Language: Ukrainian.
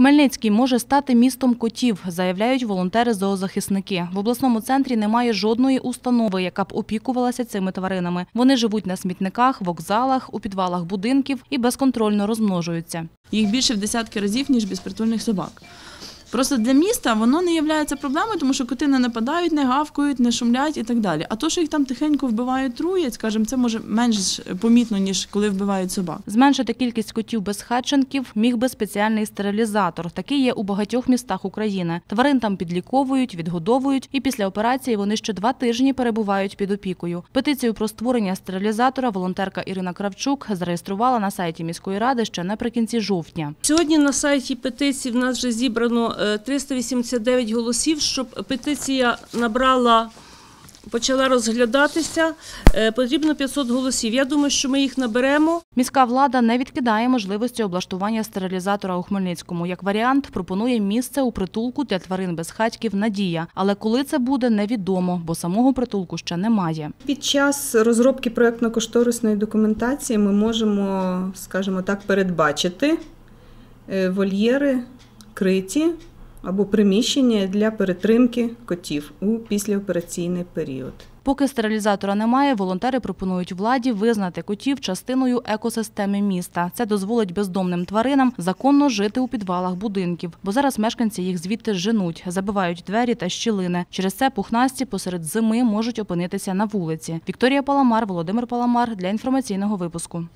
Хмельницький може стати містом котів, заявляють волонтери-зоозахисники. В обласному центрі немає жодної установи, яка б опікувалася цими тваринами. Вони живуть на смітниках, вокзалах, у підвалах будинків і безконтрольно розмножуються. Їх більше в десятки разів, ніж безпритульних собак. Просто для міста воно не є проблемою, тому що коти не нападають, не гавкають, не шумлять і так далі. А то, що їх там тихенько вбивають, труять, скажімо, це може менш помітно, ніж коли вбивають собак. Зменшити кількість котів-безхатченків міг би спеціальний стерилізатор. Такий є у багатьох містах України. Тварин там підліковують, відгодовують, і після операції вони ще 2 тижні перебувають під опікою. Петицію про створення стерилізатора волонтерка Ірина Кравчук зареєструвала на сайті міської ради ще наприкінці жовтня. Сьогодні на сайті петиції в нас вже зібрано 389 голосів, щоб петиція почала розглядатися, потрібно 500 голосів. Я думаю, що ми їх наберемо. Міська влада не відкидає можливості облаштування стерилізатора у Хмельницькому. Як варіант, пропонує місце у притулку для тварин-безхатьків «Надія». Але коли це буде, невідомо, бо самого притулку ще немає. Під час розробки проєктно-кошторисної документації ми можемо, скажімо так, передбачити вольєри, криті або приміщення для перетримки котів у післяопераційний період. Поки стерилізатора немає, волонтери пропонують владі визнати котів частиною екосистеми міста. Це дозволить бездомним тваринам законно жити у підвалах будинків, бо зараз мешканці їх звідти женуть, забивають двері та щілини. Через це пухнасті посеред зими можуть опинитися на вулиці. Вікторія Паламар, Володимир Паламар для інформаційного випуску.